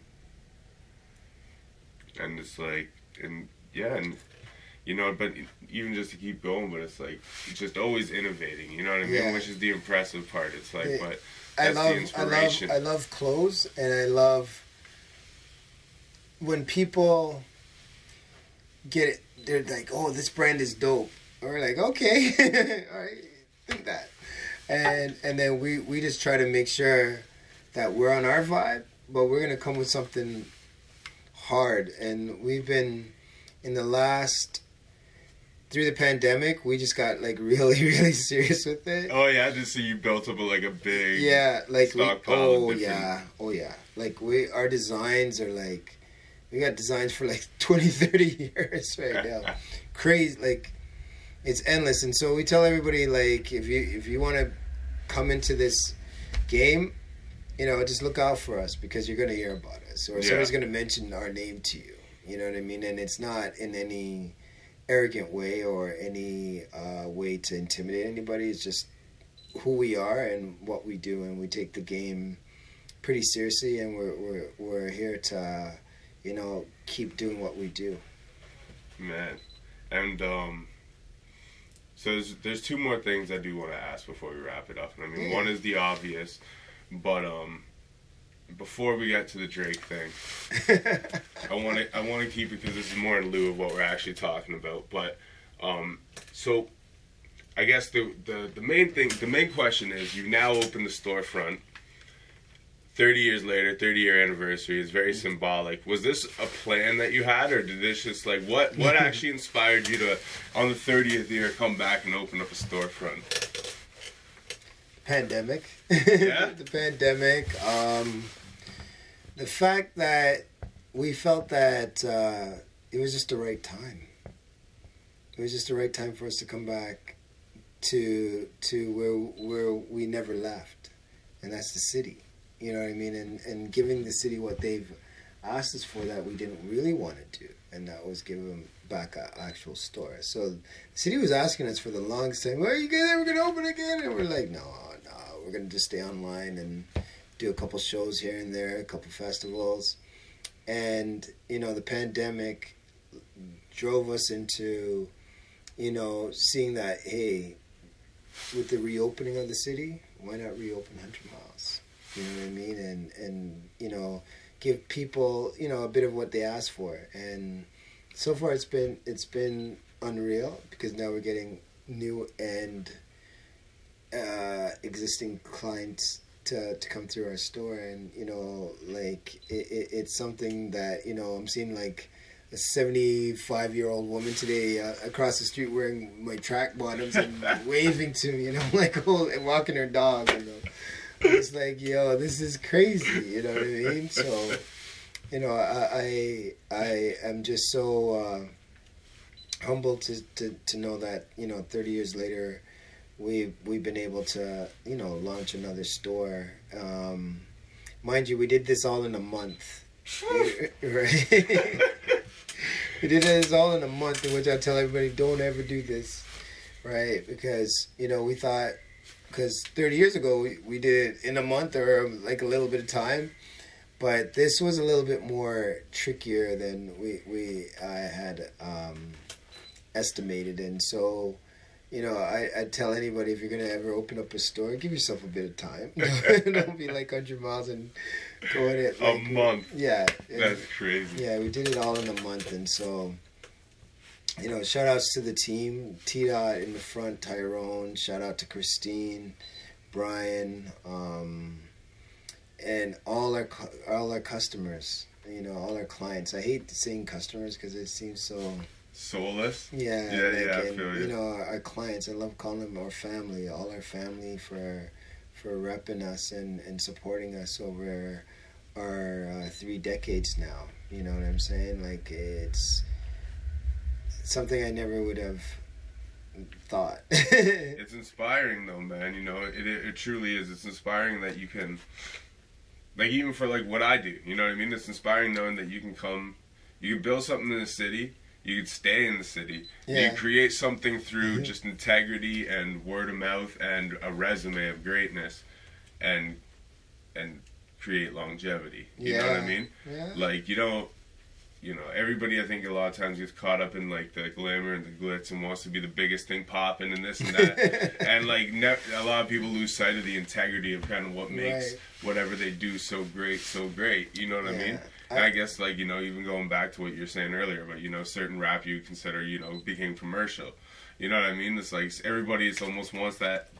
And it's like, and yeah, and you know, but even just to keep going, but it's like, it's just always innovating, you know what I mean? Yeah. Which is the impressive part. It's like, it, but that's I love, the inspiration. I love, I love clothes, and I love when people get it, they're like, oh, this brand is dope. And we're like, okay, all right, think that. And, and then we, we just try to make sure that we're on our vibe, but we're going to come with something hard. And we've been in the last through the pandemic, we just got like really really serious with it. Oh yeah, I just see you built up like a big yeah like stockpile. We, oh of yeah oh yeah like we our designs are like, we got designs for like twenty, thirty years right now. Crazy, like it's endless. And so we tell everybody, like, if you if you want to come into this game, you know, just look out for us, because you're going to hear about us, or yeah. somebody's going to mention our name to you. You know what I mean? And it's not in any arrogant way or any uh, way to intimidate anybody. It's just who we are and what we do, and we take the game pretty seriously, and we're we're we're here to, you know, keep doing what we do. Man, and um. so there's there's two more things I do want to ask before we wrap it up. I mean, yeah. one is the obvious. But um, before we get to the Drake thing, I want to I want to keep it, because this is more in lieu of what we're actually talking about. But um, so I guess the the the main thing, the main question is, you've now opened the storefront. thirty years later, thirty year anniversary is very symbolic. Was this a plan that you had, or did this just like, what, what actually inspired you to, on the thirtieth year, come back and open up a storefront? Pandemic. Yeah? The pandemic. Um, the fact that we felt that uh, it was just the right time. It was just the right time for us to come back to to where where we never left, and that's the city. You know what I mean? And, and giving the city what they've asked us for that we didn't really want to do, and that was give them back an actual store. So the city was asking us for the longest time, well, are you guys ever going to open again? And we're like, no, no, we're going to just stay online and do a couple shows here and there, a couple festivals. And, you know, the pandemic drove us into, you know, seeing that, hey, with the reopening of the city, why not reopen one hundred miles? You know what I mean? And, and, you know, give people, you know, a bit of what they asked for. And so far it's been, it's been unreal, because now we're getting new and uh, existing clients to, to come through our store. And, you know, like, it, it, it's something that, you know, I'm seeing like a seventy-five year old woman today uh, across the street wearing my track bottoms and waving to me, and I'm like, oh, and walking her dog, you know. It's like, yo, this is crazy, you know what I mean? So, you know, I I, I am just so uh, humbled to, to, to know that, you know, thirty years later, we've, we've been able to, you know, launch another store. Um, mind you, we did this all in a month, right? We did this all in a month, in which I tell everybody, don't ever do this, right? Because, you know, we thought... Because thirty years ago, we, we did it in a month or like a little bit of time. But this was a little bit more trickier than we, we uh, had um, estimated. And so, you know, I, I tell anybody, if you're going to ever open up a store, give yourself a bit of time. Don't be like one hundred miles and go at it. Like, a month. Yeah. That's it, crazy. Yeah, we did it all in a month. And so... You know, shout outs to the team, T-Dot in the front, Tyrone, shout out to Christine, Brian, um, and all our all our customers, you know, all our clients. I hate saying customers because it seems so... Soulless? Yeah. Yeah, like, yeah, I and, feel you. You know, our, our clients, I love calling them our family, all our family for for repping us and, and supporting us over our uh, three decades now. You know what I'm saying? Like, it's... something I never would have thought. It's inspiring though, man, you know, it, it, it truly is. It's inspiring that you can, like, even for like what I do, you know what I mean? It's inspiring knowing that you can come, you can build something in the city, you can stay in the city, yeah. You can create something through mm-hmm. just integrity and word of mouth and a resume of greatness and, and create longevity, you yeah. know what I mean? Yeah. Like, you don't, you know, everybody, I think, a lot of times gets caught up in, like, the glamour and the glitz and wants to be the biggest thing popping and this and that. And, like, ne a lot of people lose sight of the integrity of kind of what makes right. whatever they do so great, so great. You know what yeah. I mean? And I, I guess, like, you know, even going back to what you were saying earlier, but, you know, certain rap you consider, you know, became commercial. You know what I mean? It's like everybody almost wants that.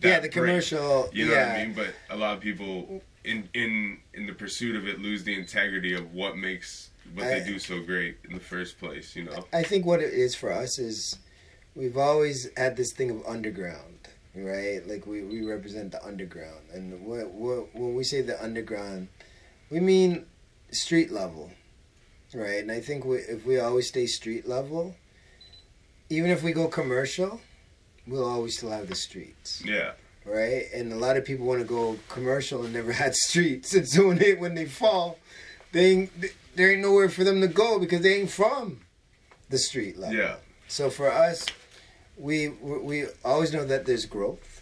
that yeah, the break, commercial. You know yeah. what I mean? But a lot of people, in, in, in the pursuit of it, lose the integrity of what makes... But they I, do so great in the first place, you know. I think what it is for us is we've always had this thing of underground, right? Like we, we represent the underground. And what, what, when we say the underground, we mean street level, right? And I think we, if we always stay street level, even if we go commercial, we'll always still have the streets. Yeah. Right? And a lot of people want to go commercial and never had streets. And so when they, when they fall, they... they there ain't nowhere for them to go because they ain't from the street level. Yeah. So for us, we we always know that there's growth,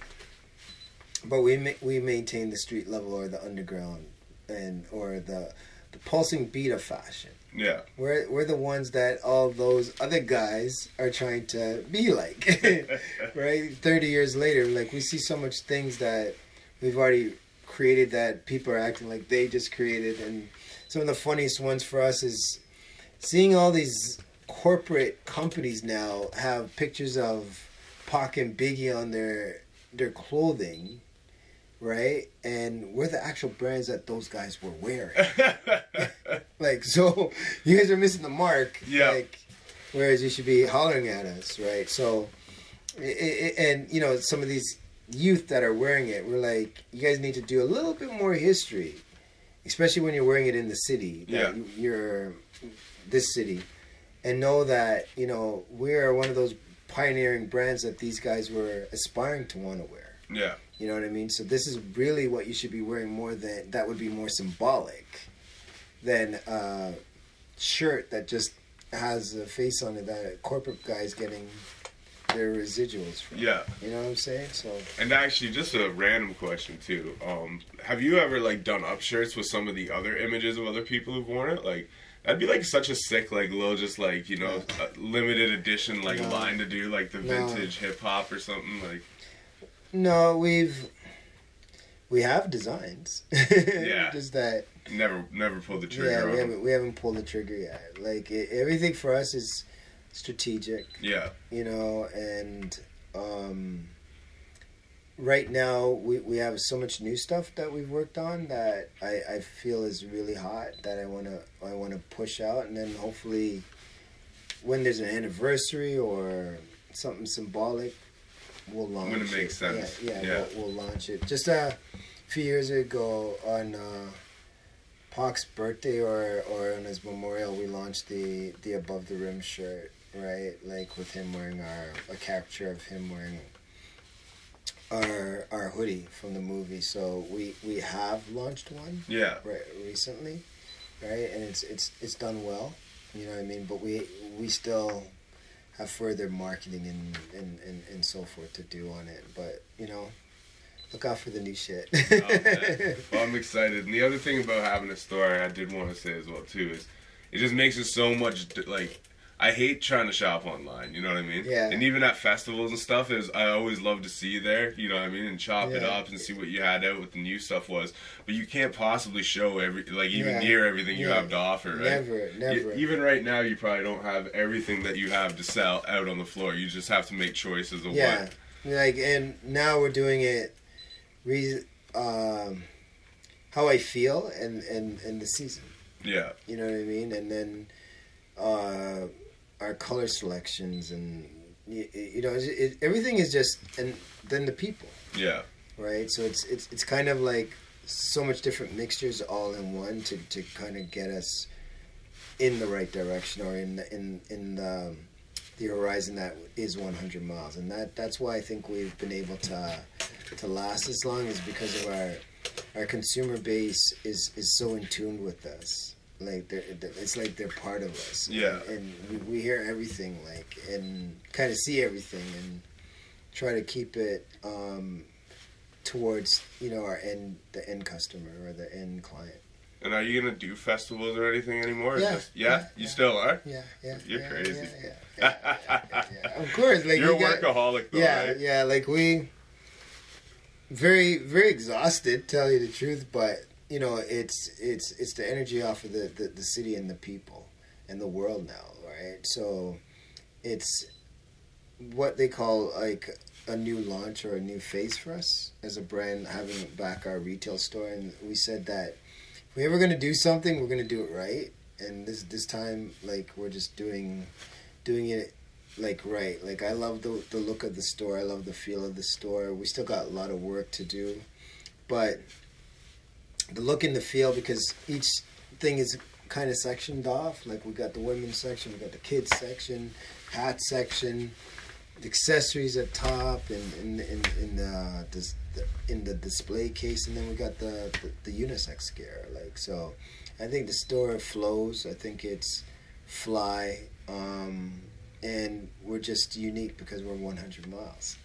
but we ma we maintain the street level or the underground and or the the pulsing beat of fashion. Yeah. We're we're the ones that all those other guys are trying to be like, right? Thirty years later, like we see so much things that we've already created that people are acting like they just created. And some of the funniest ones for us is seeing all these corporate companies now have pictures of Pac and Biggie on their their clothing, right? And we're the actual brands that those guys were wearing. Like, so you guys are missing the mark. Yeah. Like, whereas you should be hollering at us, right? So, it, it, and, you know, some of these youth that are wearing it, we're like, you guys need to do a little bit more history, especially when you're wearing it in the city. That yeah. You're this city. And know that, you know, we're one of those pioneering brands that these guys were aspiring to want to wear. Yeah. You know what I mean? So this is really what you should be wearing more than, that would be more symbolic than a shirt that just has a face on it that a corporate guy's getting their residuals from. Yeah. You know what I'm saying? So. And actually, just a random question too. Um, have you ever like done up shirts with some of the other images of other people who've worn it? Like, that'd be like such a sick, like little, just like, you know, yeah. limited edition, like no. line to do like the no. vintage hip hop or something like. No, we've we have designs. Yeah. Just that. Never, never pulled the trigger. Yeah, we on. haven't. We haven't pulled the trigger yet. Like it, everything for us is strategic. Yeah. You know, and um, right now we we have so much new stuff that we've worked on that I I feel is really hot that I wanna I wanna push out, and then hopefully when there's an anniversary or something symbolic, we'll launch it. When it makes sense. Yeah, yeah, yeah. We'll, we'll launch it. Just a few years ago on. Uh, Pac's birthday or or on his memorial, we launched the the Above the Rim shirt, right? Like with him wearing our a capture of him wearing our our hoodie from the movie. So we we have launched one, yeah, right recently, right? And it's it's it's done well, you know what I mean? But we we still have further marketing and and and, and so forth to do on it. But you know. Look out for the new shit. Oh, well, I'm excited. And the other thing about having a store, I did want to say as well, too, is it just makes it so much, like, I hate trying to shop online, you know what I mean? Yeah. And even at festivals and stuff, is I always love to see you there, you know what I mean, and chop yeah. it up and see what you had out, what the new stuff was. But you can't possibly show, every like, even yeah. near everything yeah. you have to offer, right? Never, never. You, even right now, you probably don't have everything that you have to sell out on the floor. You just have to make choices of yeah. what. Like, and now we're doing it. Reason, um, how I feel and, and, and the season. Yeah. You know what I mean? And then uh, our color selections and, you, you know, it, it, everything is just, and then the people. Yeah. Right? So it's it's it's kind of like so much different mixtures all in one to, to kind of get us in the right direction or in the, in, in the, the horizon that is one hundred miles. And that that's why I think we've been able to... Uh, to last as long is because of our our consumer base is is so in tune with us. Like they're, it's like they're part of us. Yeah. And, and we, we hear everything, like, and kind of see everything, and try to keep it um, towards, you know, our end the end customer or the end client. And are you gonna do festivals or anything anymore? Yeah, just, yeah, yeah, you yeah. still are. Yeah, yeah. You're yeah, crazy. Yeah, yeah, yeah, yeah, yeah, yeah, yeah. Of course, like you're you a workaholic. Though, yeah, right? yeah. Like we. Very, very exhausted, tell you the truth, but, you know, it's it's it's the energy off of the, the, the city and the people and the world now, right? So it's what they call, like, a new launch or a new phase for us as a brand, having back our retail store. And we said that if we were going to do something, we're going to do it right. And this this time, like, we're just doing doing it. Like, right. Like, I love the the look of the store. I love the feel of the store. We still got a lot of work to do. But the look and the feel, because each thing is kind of sectioned off. Like, we got the women's section. We got the kids section, hat section, the accessories at top, and in in, in, the, this, the, in the display case. And then we got the, the, the unisex gear. Like, so I think the store flows. I think it's fly. Um... And we're just unique because we're one hundred miles.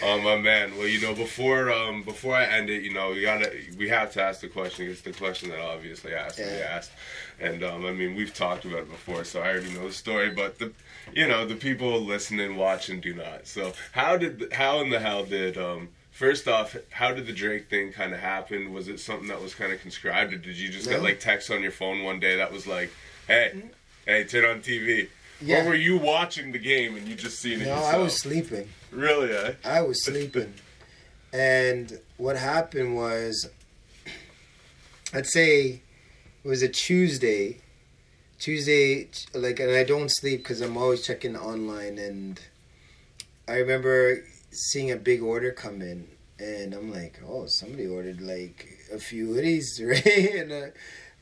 Oh my man! Well, you know, before um before I end it, you know, we gotta we have to ask the question. It's the question that I obviously asked yeah. and asked, and um I mean we've talked about it before, so I already know the story. But the you know the people listening, watching, do not. So how did how in the hell did um. First off, how did the Drake thing kind of happen? Was it something that was kind of conscribed, or did you just no. get like text on your phone one day that was like, hey? Mm-hmm. Hey, turn on T V. Yeah. Or were you watching the game and you just seen it? No, yourself? I was sleeping. Really? Eh? I was sleeping. And what happened was, let's say it was a Tuesday, Tuesday, like, and I don't sleep because I'm always checking online. And I remember seeing a big order come in, and I'm like, oh, somebody ordered like a few hoodies, right? and, uh,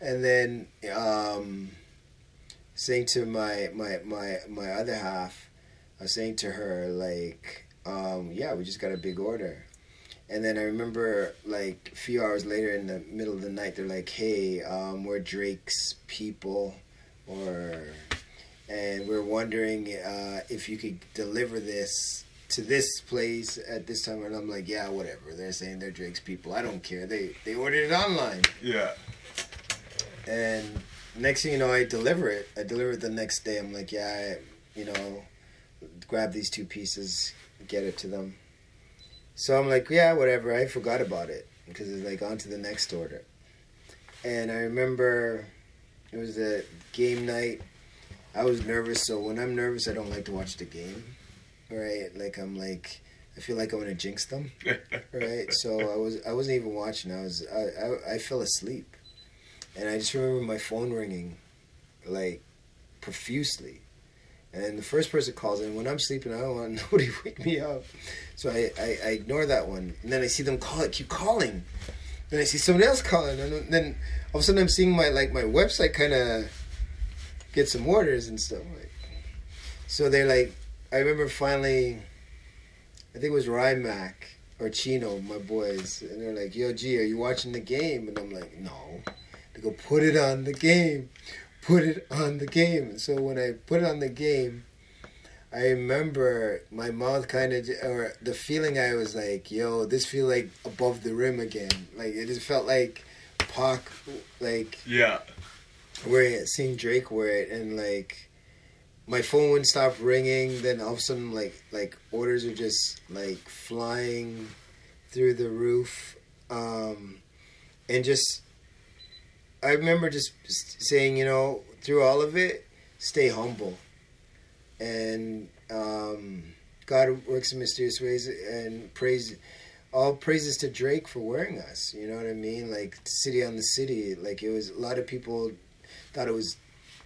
and then um, saying to my, my, my, my other half, I was saying to her, like, um, yeah, we just got a big order. And then I remember, like, a few hours later in the middle of the night, they're like, hey, um, we're Drake's people, or, and we're wondering uh, if you could deliver this to this place at this time. And I'm like, yeah, whatever. They're saying they're Drake's people. I don't care. They, they ordered it online. Yeah. And next thing you know, I deliver it. I deliver it the next day. I'm like, yeah, I, you know, grab these two pieces, get it to them. So I'm like, yeah, whatever. I forgot about it because it's like on to the next order. And I remember it was a game night. I was nervous. So when I'm nervous, I don't like to watch the game, right? Like I'm like, I feel like I'm gonna jinx them, right? So I was, I wasn't even watching. I was, I, I, I fell asleep, and I just remember my phone ringing, like, profusely. And the first person calls, and when I'm sleeping, I don't want nobody to wake me up. So I, I, I ignore that one. And then I see them call it, keep calling. Then I see somebody else calling. And then all of a sudden I'm seeing my, like, my website kind of get some orders and stuff. Like, so they're like, I remember finally, I think it was Rymac or Chino, my boys. And they're like, yo, G, are you watching the game? And I'm like, no. They go, put it on the game. Put it on the game. And so when I put it on the game, I remember my mouth kind of, or the feeling I was like, yo, this feel like Above the Rim again. Like, it just felt like Pac, like, yeah, where seeing Drake wear it. And like, my phone wouldn't stop ringing. Then all of a sudden, like, like orders are just like flying through the roof. Um, and just, I remember just saying, you know, through all of it, stay humble. And um, God works in mysterious ways, and praise, all praises to Drake for wearing us. You know what I mean? Like, city on the city. Like, it was, a lot of people thought it was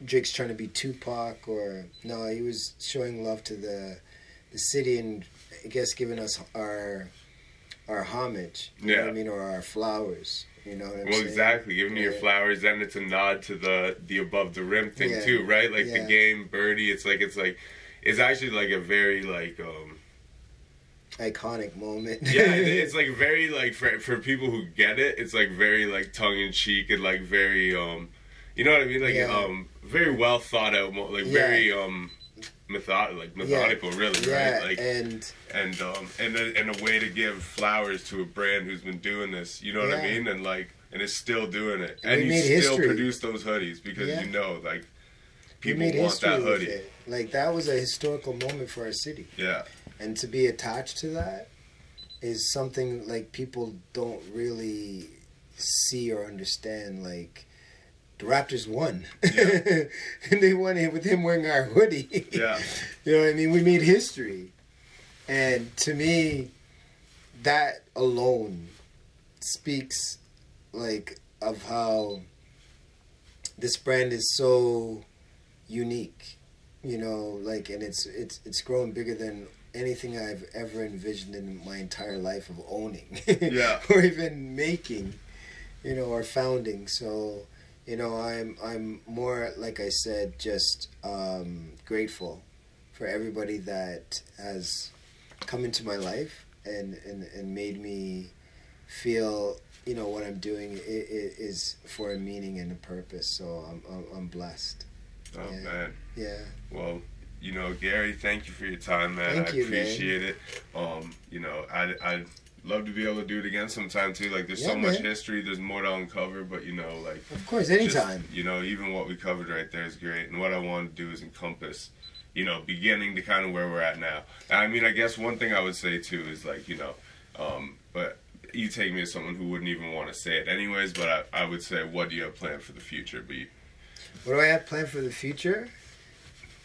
Drake's trying to be Tupac, or no, he was showing love to the the city, and I guess giving us our our homage. You yeah. know what I mean? Or our flowers. You know what I'm well, saying? Exactly. Giving yeah. you your flowers, and it's a nod to the the Above the Rim thing yeah. too, right? Like yeah. the game, Birdie. It's like it's like, it's actually like a very like um, iconic moment. yeah, it, it's like very like for for people who get it, it's like very like tongue in cheek and like very um, you know what I mean? Like yeah. um, very well thought out, like yeah. very um, method like methodical, yeah. really, yeah. right? Like and and um and a, and a way to give flowers to a brand who's been doing this, you know what yeah. I mean? And like, and it's still doing it, and, and you still history. produce those hoodies because yeah. you know, like, people want that hoodie. It. Like, that was a historical moment for our city. Yeah, and to be attached to that is something like people don't really see or understand, like. The Raptors won, yeah. and they won it with him wearing our hoodie. Yeah, you know what I mean. We made history, and to me, that alone speaks like of how this brand is so unique. You know, like, and it's it's it's grown bigger than anything I've ever envisioned in my entire life of owning, yeah, or even making, you know, or founding. So. You know, I'm I'm more, like I said, just um, grateful for everybody that has come into my life and, and, and made me feel, you know, what I'm doing it, it is for a meaning and a purpose. So I'm I'm, I'm blessed. Oh yeah. man. Yeah. Well, you know, Gary, thank you for your time, man. Thank I you, appreciate man. it. Um, you know, I I love to be able to do it again sometime too. Like, there's yeah, so man. much history, there's more to uncover, but you know, like, of course, anytime. Just, you know, even what we covered right there is great. And what I wanted to do is encompass, you know, beginning to kind of where we're at now. I mean, I guess one thing I would say too is like, you know, um, but you take me as someone who wouldn't even want to say it anyways, but I, I would say, what do you have planned for the future? But you... What do I have planned for the future?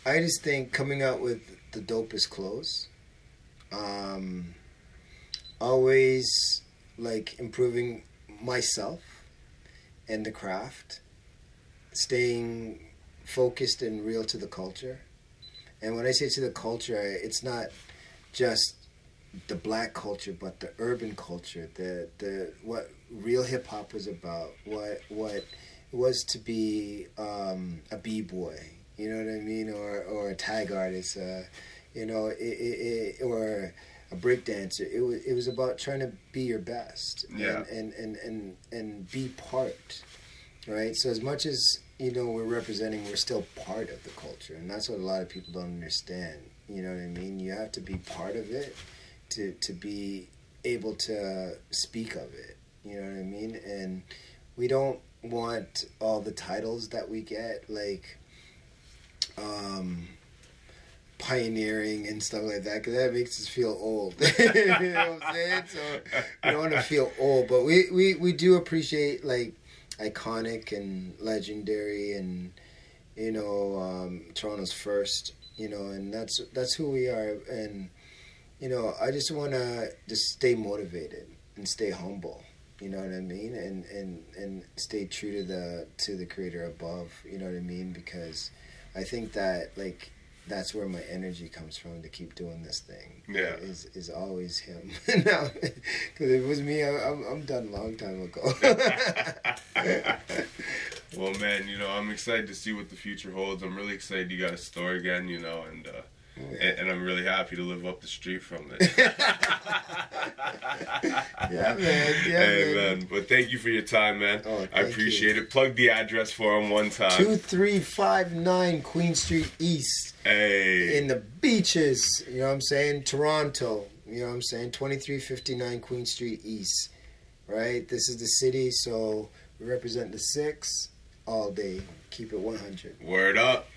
I just think coming out with the dopest clothes. Um... always like improving myself and the craft, staying focused and real to the culture. And when I say to the culture, it's not just the black culture, but the urban culture, the the what real hip hop was about, what what it was to be um, a b-boy, you know what I mean, or or a tag artist, uh, you know, it, it, it, or a break dancer. It was it was about trying to be your best, yeah, and, and and and and be part, right? So as much as you know we're representing, we're still part of the culture, and that's what a lot of people don't understand. You know what I mean? You have to be part of it to to be able to speak of it, you know what I mean? And we don't want all the titles that we get, like um, pioneering and stuff like that, because that makes us feel old. You know what I'm saying? So we don't want to feel old, but we, we, we do appreciate, like, iconic and legendary and, you know, um, Toronto's first, you know, and that's that's who we are. And you know, I just want to just stay motivated and stay humble, you know what I mean? And, and and stay true to the to the creator above, you know what I mean? Because I think that, like, that's where my energy comes from to keep doing this thing. Yeah. Is is always him. No, because if it was me, I, I'm, I'm done a long time ago. Well, man, you know, I'm excited to see what the future holds. I'm really excited you got a store again, you know, and... Uh, Oh, yeah. And, and I'm really happy to live up the street from it. Yeah, man. Yeah, hey, man. man. But thank you for your time, man. Oh, I appreciate you. it. Plug the address for him one time. two three five nine Queen Street East. Hey. In the beaches, you know what I'm saying? Toronto, you know what I'm saying? twenty-three fifty-nine Queen Street East, right? This is the city, so we represent the six all day. Keep it one hundred. Word up.